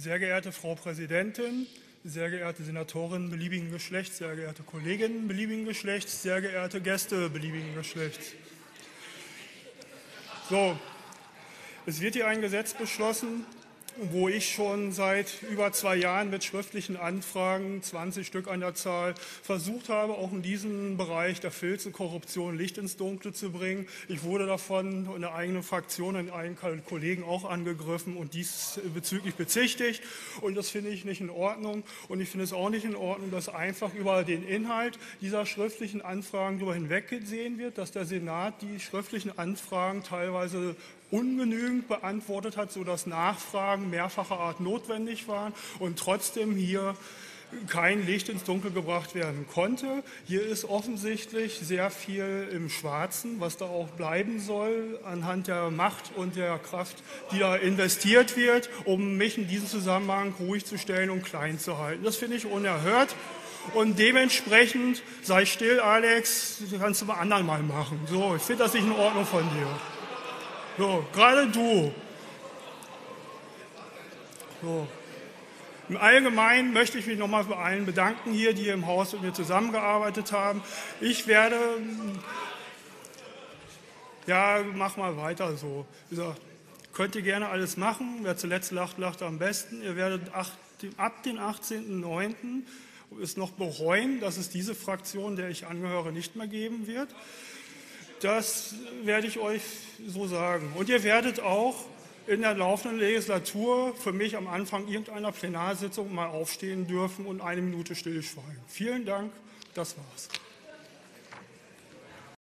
Sehr geehrte Frau Präsidentin, sehr geehrte Senatorinnen beliebigen Geschlechts, sehr geehrte Kolleginnen beliebigen Geschlechts, sehr geehrte Gäste beliebigen Geschlechts. So, es wird hier ein Gesetz beschlossen, wo ich schon seit über 2 Jahren mit schriftlichen Anfragen, 20 Stück an der Zahl, versucht habe, auch in diesem Bereich der Filze-Korruption Licht ins Dunkle zu bringen. Ich wurde davon in der eigenen Fraktion, in einem Kollegen auch angegriffen und diesbezüglich bezichtigt. Und das finde ich nicht in Ordnung. Und ich finde es auch nicht in Ordnung, dass einfach über den Inhalt dieser schriftlichen Anfragen darüber hinweggesehen wird, dass der Senat die schriftlichen Anfragen teilweise ungenügend beantwortet hat, sodass Nachfragen mehrfacher Art notwendig waren und trotzdem hier kein Licht ins Dunkel gebracht werden konnte. Hier ist offensichtlich sehr viel im Schwarzen, was da auch bleiben soll, anhand der Macht und der Kraft, die da investiert wird, um mich in diesem Zusammenhang ruhig zu stellen und klein zu halten. Das finde ich unerhört. Und dementsprechend, sei still, Alex, kannst du mal anderen mal machen. So, ich finde das nicht in Ordnung von dir. So, gerade du. So. Im Allgemeinen möchte ich mich nochmal bei allen bedanken hier, die hier im Haus mit mir zusammengearbeitet haben. Ich werde, ja, mach mal weiter so. Wie gesagt, könnt ihr gerne alles machen. Wer zuletzt lacht, lacht am besten. Ihr werdet ab den 18.09. es noch bereuen, dass es diese Fraktion, der ich angehöre, nicht mehr geben wird. Das werde ich euch so sagen. Und ihr werdet auch in der laufenden Legislatur für mich am Anfang irgendeiner Plenarsitzung mal aufstehen dürfen und 1 Minute stillschweigen. Vielen Dank, das war's.